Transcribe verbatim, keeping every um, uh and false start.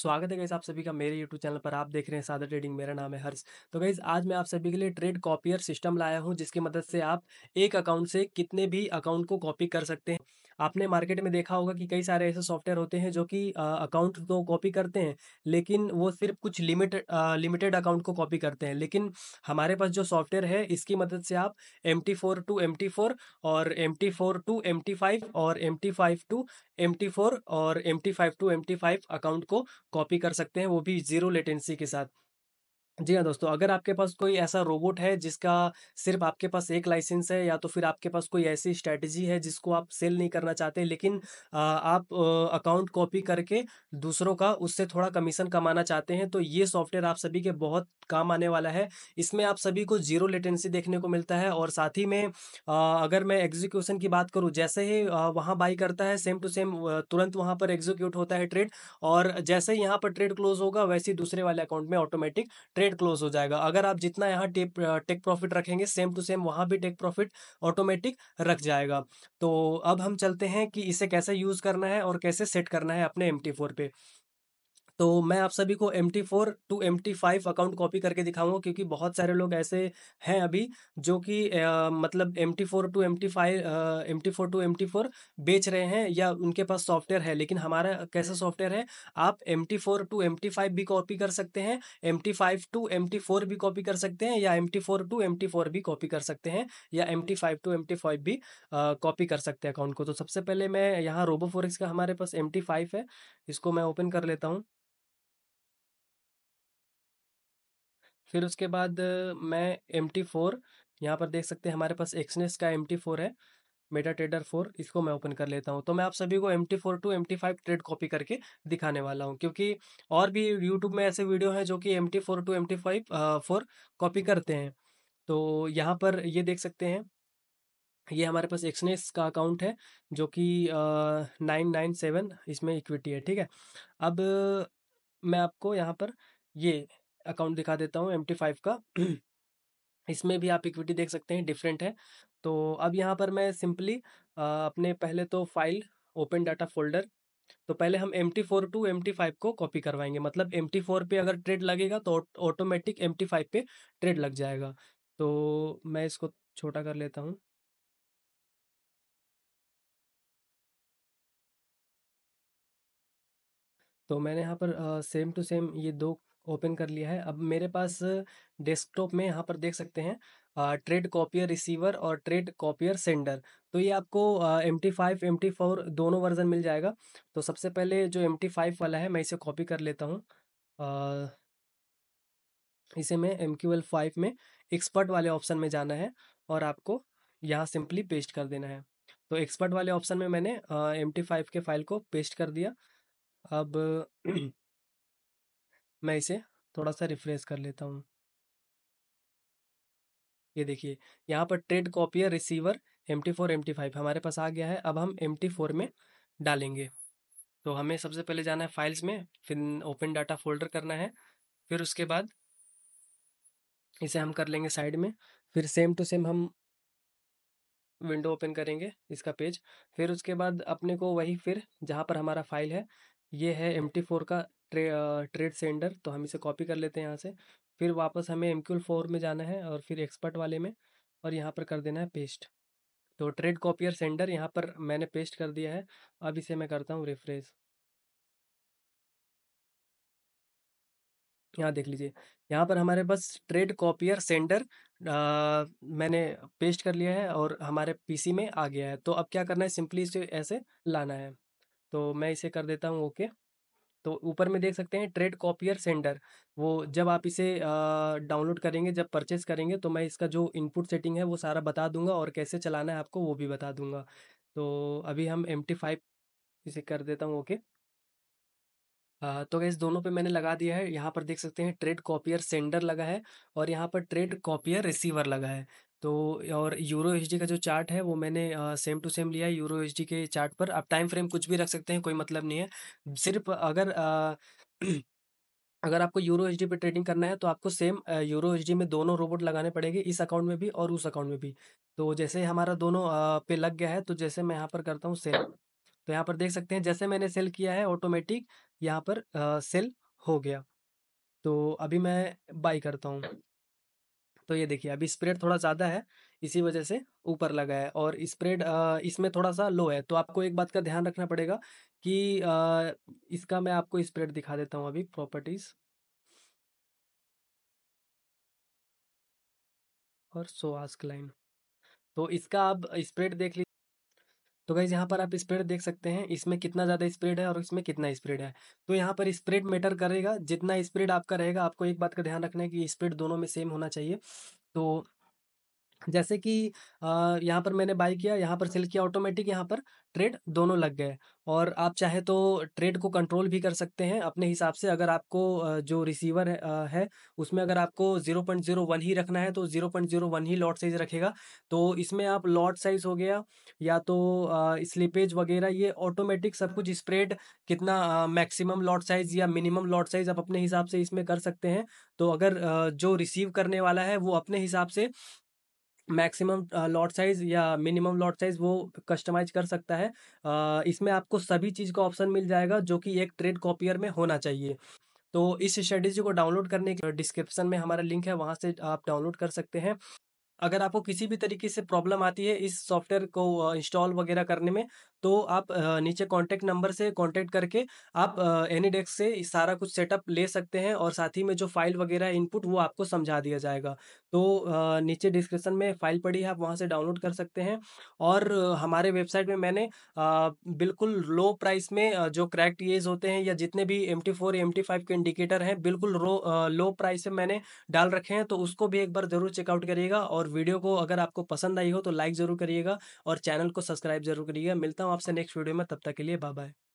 स्वागत है गाइस आप सभी का मेरे यूट्यूब चैनल पर। आप देख रहे हैं सादा ट्रेडिंग, मेरा नाम है हर्ष। तो गाइस आज मैं आप सभी के लिए ट्रेड कॉपियर सिस्टम लाया हूं, जिसकी मदद से आप एक अकाउंट से कितने भी अकाउंट को कॉपी कर सकते हैं। आपने मार्केट में देखा होगा कि कई सारे ऐसे सॉफ्टवेयर होते हैं जो कि अकाउंट तो कॉपी करते हैं, लेकिन वो सिर्फ कुछ लिमिट लिमिटेड अकाउंट को कॉपी करते हैं। लेकिन हमारे पास जो सॉफ्टवेयर है, इसकी मदद से आप M T four to M T four और M T four to M T five और M T five to M T four और M T five to M T five account को कॉपी कर सकते हैं, वो भी जीरो लेटेंसी के साथ। जी हाँ दोस्तों, अगर आपके पास कोई ऐसा रोबोट है जिसका सिर्फ आपके पास एक लाइसेंस है, या तो फिर आपके पास कोई ऐसी स्ट्रैटेजी है जिसको आप सेल नहीं करना चाहते, लेकिन आप अकाउंट कॉपी करके दूसरों का उससे थोड़ा कमीशन कमाना चाहते हैं, तो ये सॉफ्टवेयर आप सभी के बहुत काम आने वाला है। इसमें आप सभी को जीरो लेटेंसी देखने को मिलता है। और साथ ही में अगर मैं एग्जीक्यूशन की बात करूँ, जैसे ही वहाँ बाई करता है सेम टू सेम तुरंत वहाँ पर एग्जीक्यूट होता है ट्रेड, और जैसे ही यहाँ पर ट्रेड क्लोज होगा वैसे ही दूसरे वाले अकाउंट में ऑटोमेटिक ट्रेड क्लोज हो जाएगा। अगर आप जितना यहाँ टेक प्रॉफिट रखेंगे सेम टू सेम वहां भी टेक प्रॉफिट ऑटोमेटिक रख जाएगा। तो अब हम चलते हैं कि इसे कैसे यूज करना है और कैसे सेट करना है अपने एम टी फोर पे। तो मैं आप सभी को M T four to M T five account copy करके दिखाऊंगा, क्योंकि बहुत सारे लोग ऐसे हैं अभी जो कि मतलब M T four to M T five M T four to M T four बेच रहे हैं, या उनके पास सॉफ्टवेयर है। लेकिन हमारा कैसा सॉफ्टवेयर है, आप M T four to M T five भी कॉपी कर सकते हैं, M T five to M T four भी कॉपी कर सकते हैं, या M T four to M T four भी कॉपी कर सकते हैं, या M T five to M T five भी कॉपी कर सकते हैं अकाउंट को। तो सबसे पहले मैं यहाँ रोबोफोरेक्स का हमारे पास एम टी फाइव है, इसको मैं ओपन कर लेता हूँ। फिर उसके बाद मैं एम टी फोर, यहाँ पर देख सकते हैं हमारे पास एक्सनेस का एम टी फोर है, मेटाट्रेडर फोर, इसको मैं ओपन कर लेता हूँ। तो मैं आप सभी को M T four to M T five trade copy करके दिखाने वाला हूँ, क्योंकि और भी यूट्यूब में ऐसे वीडियो हैं जो कि M T four to M T five four copy करते हैं। तो यहाँ पर ये देख सकते हैं, ये हमारे पास एक्सनेस का अकाउंट है जो कि नाइन नाइन सेवन इसमें इक्विटी है, ठीक है। अब मैं आपको यहाँ पर ये अकाउंट दिखा देता हूँ एम टी फाइव का, इसमें भी आप इक्विटी देख सकते हैं, डिफरेंट है। तो अब यहाँ पर मैं सिंपली अपने पहले तो फाइल ओपन डाटा फोल्डर, तो पहले हम M T four to M T five को कॉपी करवाएंगे। मतलब एम टी फोर पे अगर ट्रेड लगेगा तो ऑटोमेटिक एम टी फाइव पे ट्रेड लग जाएगा। तो मैं इसको छोटा कर लेता हूँ। तो मैंने यहाँ पर सेम टू सेम ये दो ओपन कर लिया है। अब मेरे पास डेस्कटॉप में यहाँ पर देख सकते हैं ट्रेड कॉपियर रिसीवर और ट्रेड कॉपियर सेंडर, तो ये आपको M T five M T four दोनों वर्जन मिल जाएगा। तो सबसे पहले जो एम टी फाइव वाला है मैं इसे कॉपी कर लेता हूँ। इसे मैं एम क्यू एल फाइव में एक्सपर्ट वाले ऑप्शन में जाना है और आपको यहाँ सिंपली पेस्ट कर देना है। तो एक्सपर्ट वाले ऑप्शन में मैंने एम टी फाइव के फाइल को पेस्ट कर दिया। अब मैं इसे थोड़ा सा रिफ्रेश कर लेता हूँ। ये देखिए यहाँ पर trade copier receiver M T four M T five हमारे पास आ गया है। अब हम एम टी फोर में डालेंगे, तो हमें सबसे पहले जाना है फाइल्स में, फिर ओपन डाटा फोल्डर करना है, फिर उसके बाद इसे हम कर लेंगे साइड में। फिर सेम टू सेम हम विंडो ओपन करेंगे इसका पेज, फिर उसके बाद अपने को वही फिर जहाँ पर हमारा फाइल है, ये है एम टी फोर का ट्रे ट्रेड सेंडर, तो हम इसे कॉपी कर लेते हैं यहाँ से। फिर वापस हमें एम क्यू एल फोर में जाना है और फिर एक्सपर्ट वाले में, और यहाँ पर कर देना है पेस्ट। तो ट्रेड कॉपियर सेंडर यहाँ पर मैंने पेस्ट कर दिया है। अब इसे मैं करता हूँ रिफ्रेश। यहाँ देख लीजिए, यहाँ पर हमारे पास ट्रेड कॉपियर सेंडर आ, मैंने पेस्ट कर लिया है और हमारे पीसी में आ गया है। तो अब क्या करना है, सिंपली इसे ऐसे लाना है। तो मैं इसे कर देता हूँ ओके। तो ऊपर में देख सकते हैं ट्रेड कॉपियर सेंडर, वो जब आप इसे डाउनलोड करेंगे, जब परचेस करेंगे, तो मैं इसका जो इनपुट सेटिंग है वो सारा बता दूंगा और कैसे चलाना है आपको वो भी बता दूंगा। तो अभी हम एम टी फाइव इसे कर देता हूँ ओके। तो गाइस दोनों पे मैंने लगा दिया है। यहाँ पर देख सकते हैं ट्रेड कॉपियर सेंडर लगा है और यहाँ पर ट्रेड कॉपियर रिसीवर लगा है। तो और यूरो एस डी का जो चार्ट है वो मैंने आ, सेम टू सेम लिया है। यूरो एस डी के चार्ट पर आप टाइम फ्रेम कुछ भी रख सकते हैं, कोई मतलब नहीं है। सिर्फ अगर आ, अगर आपको यूरो एस डी पे ट्रेडिंग करना है तो आपको सेम यूरो एस डी में दोनों रोबोट लगाने पड़ेंगे, इस अकाउंट में भी और उस अकाउंट में भी। तो जैसे हमारा दोनों आ, पे लग गया है, तो जैसे मैं यहाँ पर करता हूँ सेल, तो यहाँ पर देख सकते हैं जैसे मैंने सेल किया है ऑटोमेटिक यहाँ पर आ, सेल हो गया। तो अभी मैं बाई करता हूँ तो ये देखिए अभी स्प्रेड थोड़ा ज़्यादा है, इसी वजह से ऊपर लगा है और स्प्रेड इसमें थोड़ा सा लो है। तो आपको एक बात का ध्यान रखना पड़ेगा कि आ, इसका मैं आपको स्प्रेड दिखा देता हूँ। अभी प्रॉपर्टीज और सो आस्क लाइन, तो इसका आप स्प्रेड देख लीजिए। तो गाइस यहाँ पर आप स्प्रेड देख सकते हैं, इसमें कितना ज़्यादा स्प्रेड है और इसमें कितना स्प्रेड है। तो यहाँ पर स्प्रेड मैटर करेगा, जितना स्प्रेड आपका रहेगा आपको एक बात का ध्यान रखना है कि स्प्रेड दोनों में सेम होना चाहिए। तो जैसे कि यहाँ पर मैंने बाई किया, यहाँ पर सेल किया, ऑटोमेटिक यहाँ पर ट्रेड दोनों लग गए। और आप चाहे तो ट्रेड को कंट्रोल भी कर सकते हैं अपने हिसाब से। अगर आपको जो रिसीवर है उसमें अगर आपको जीरो पॉइंट जीरो वन ही रखना है तो जीरो पॉइंट जीरो वन ही लॉट साइज रखेगा। तो इसमें आप लॉट साइज हो गया या तो स्लिपेज वगैरह ये ऑटोमेटिक सब कुछ स्प्रेड कितना मैक्सिमम लॉट साइज या मिनिमम लॉट साइज आप अपने हिसाब से इसमें कर सकते हैं। तो अगर जो रिसीव करने वाला है वो अपने हिसाब से मैक्सिमम लॉट साइज या मिनिमम लॉट साइज वो कस्टमाइज कर सकता है। आ, इसमें आपको सभी चीज़ का ऑप्शन मिल जाएगा जो कि एक ट्रेड कॉपियर में होना चाहिए। तो इस स्ट्रेटेजी को डाउनलोड करने के डिस्क्रिप्शन में हमारा लिंक है, वहाँ से आप डाउनलोड कर सकते हैं। अगर आपको किसी भी तरीके से प्रॉब्लम आती है इस सॉफ्टवेयर को इंस्टॉल वगैरह करने में तो आप नीचे कॉन्टैक्ट नंबर से कॉन्टैक्ट करके आप एनीडेक्स से सारा कुछ सेटअप ले सकते हैं और साथ ही में जो फाइल वगैरह इनपुट वो आपको समझा दिया जाएगा। तो नीचे डिस्क्रिप्शन में फाइल पड़ी है, आप वहां से डाउनलोड कर सकते हैं। और हमारे वेबसाइट में मैंने बिल्कुल लो प्राइस में जो क्रैक्ड ईज होते हैं या जितने भी M T four M T five के इंडिकेटर हैं बिल्कुल लो प्राइस में मैंने डाल रखे हैं। तो उसको भी एक बार ज़रूर चेकआउट करिएगा। और वीडियो को अगर आपको पसंद आई हो तो लाइक जरूर करिएगा और चैनल को सब्सक्राइब जरूर करिएगा। मिलता हूं आपसे नेक्स्ट वीडियो में, तब तक के लिए बाय बाय।